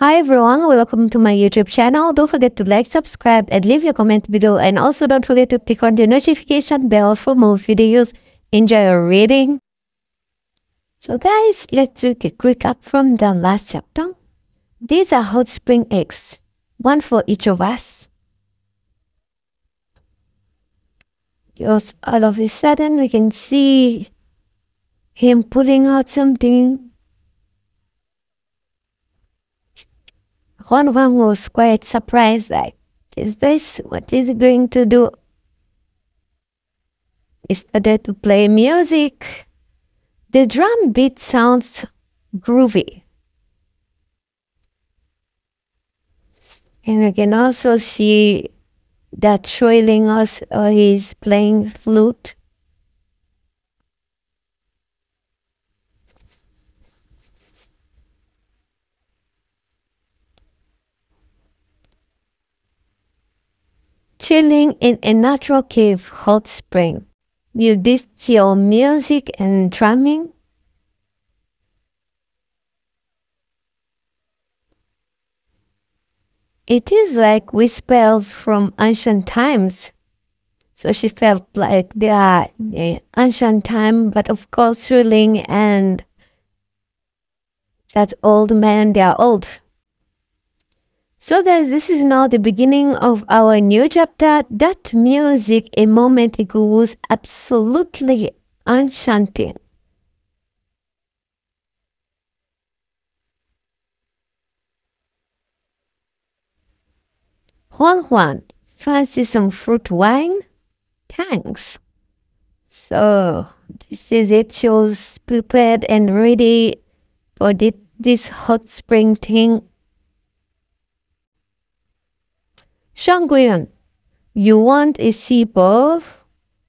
Hi everyone, welcome to my YouTube channel. Don't forget to like, subscribe, and leave your comment below. And also don't forget to click on the notification bell for more videos. Enjoy your reading. So guys, let's do a quick recap from the last chapter. These are hot spring eggs, one for each of us. Just all of a sudden, we can see him pulling out something. Huanhuan was quite surprised, like, is this what is he going to do? He started to play music. The drum beat sounds groovy. And we can also see that Shuiling is playing flute. Chilling in a natural cave hot spring. With this chill music and drumming. It is like whispers from ancient times. So she felt like they are the ancient time, but of course Shuiling and that old man, they are old. So guys, this is now the beginning of our new chapter. That music a moment ago was absolutely enchanting. Huanhuan, fancy some fruit wine? Thanks. So, this is it. She was prepared and ready for this hot spring thing. Shang Wei Yun, you want a sip of?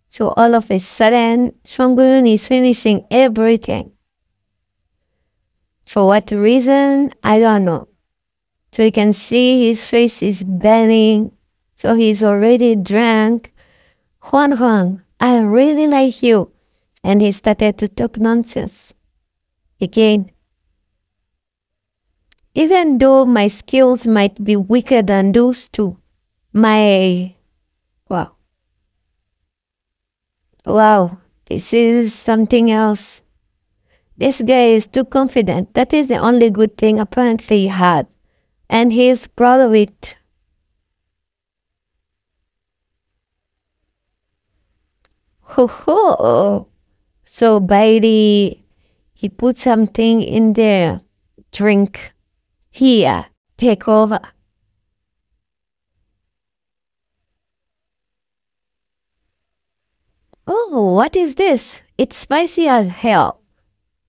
So all of a sudden, Shang Wei Yun is finishing everything. For what reason? I don't know. So you can see his face is burning. So he's already drunk. Huanhuan, I really like you. And he started to talk nonsense. Again. Even though my skills might be weaker than those two. Wow, this is something else. This guy is too confident. That is the only good thing apparently he had, and he is proud of it. So Baidi, he put something in there. Drink. Here, take over. Oh, what is this? It's spicy as hell.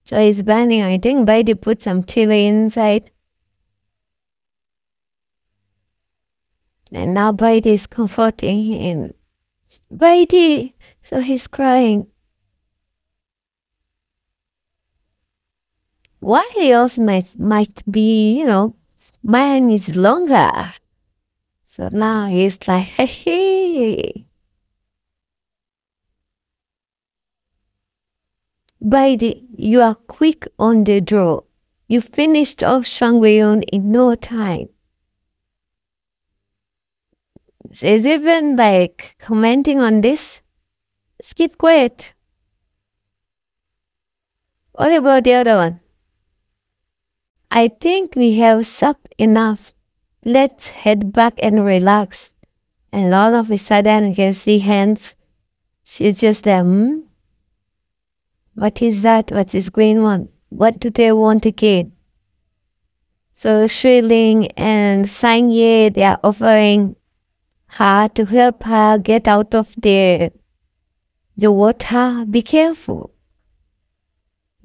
So it's burning. I think Baidi put some chili inside. And now Baidi is comforting him. Baidi! So he's crying. Why else might be, you know, mine is longer. So now he's like, hey. Baidi, you are quick on the draw. You finished off Shangguan in no time. She's even like commenting on this. Just keep quiet. What about the other one? I think we have supped enough. Let's head back and relax. And all of a sudden, you can see hands. She's just there. What is that? What is going on? What do they want again? So Shuiling and Sangye, they are offering her to help her get out of the water. Be careful.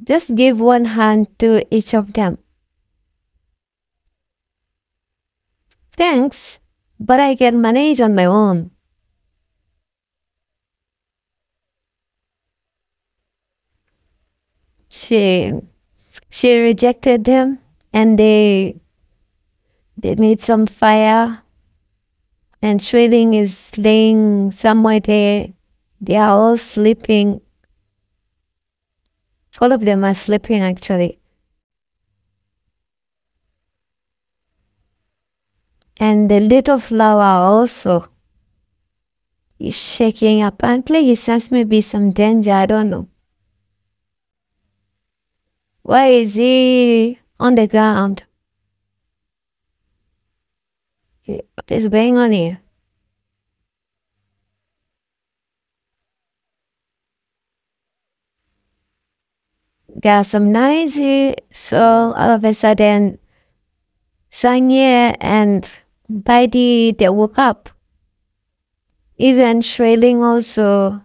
Just give one hand to each of them. Thanks, but I can manage on my own. She rejected them, and they made some fire, and Shuiling is laying somewhere there. They are all sleeping. All of them are sleeping actually. and the little flower also is shaking up. Apparently he senses maybe some danger, I don't know. Why is he on the ground? What is going on here? There are some noisy, so all of a sudden Sangye and Baidi, they woke up. Even Shuiling also.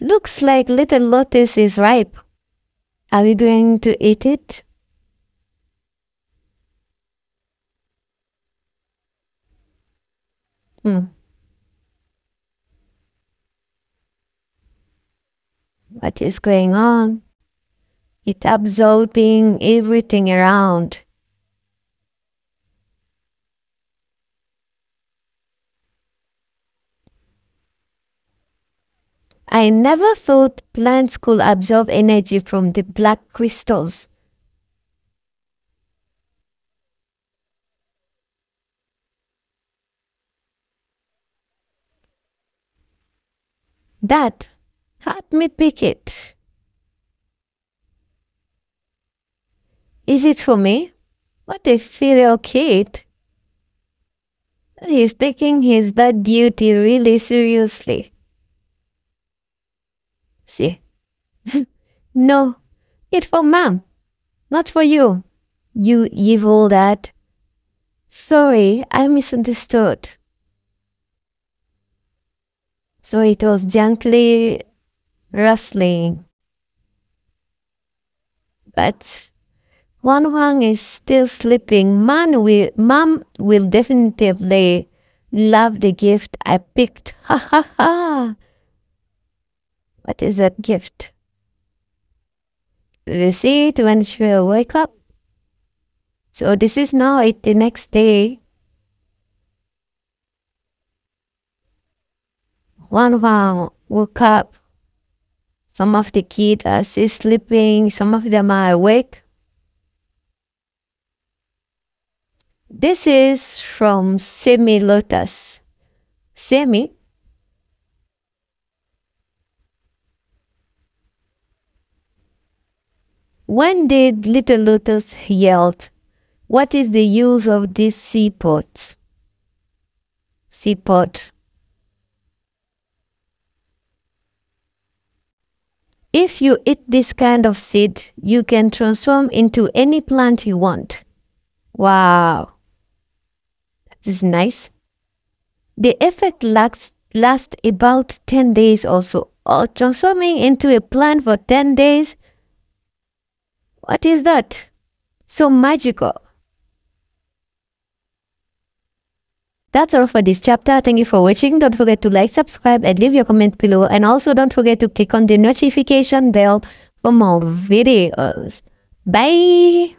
Looks like little lotus is ripe. Are we going to eat it? What is going on? It's absorbing everything around. I never thought plants could absorb energy from the black crystals. That had me pick it. Is it for me? What a filial kid. He's taking his dad duty really seriously. See? No, it's for mom, not for you. You evil dad. Sorry, I misunderstood. So it was gently rustling. But Huanhuan is still sleeping. Mom will definitely love the gift I picked. Ha ha ha. What is that gift? We'll see it when she will wake up. So this is now it, the next day. Huanhuan woke up. Some of the kids are still sleeping, some of them are awake. This is from Semi Lotus. Semi. When did Little Lotus yelled, "What is the use of these seapods?" Seapod. If you eat this kind of seed, you can transform into any plant you want. Wow, that is nice. The effect lasts about 10 days or so. Or transforming into a plant for 10 days. What is that? So magical. That's all for this chapter. Thank you for watching. Don't forget to like, subscribe, and leave your comment below. And also don't forget to click on the notification bell for more videos. Bye!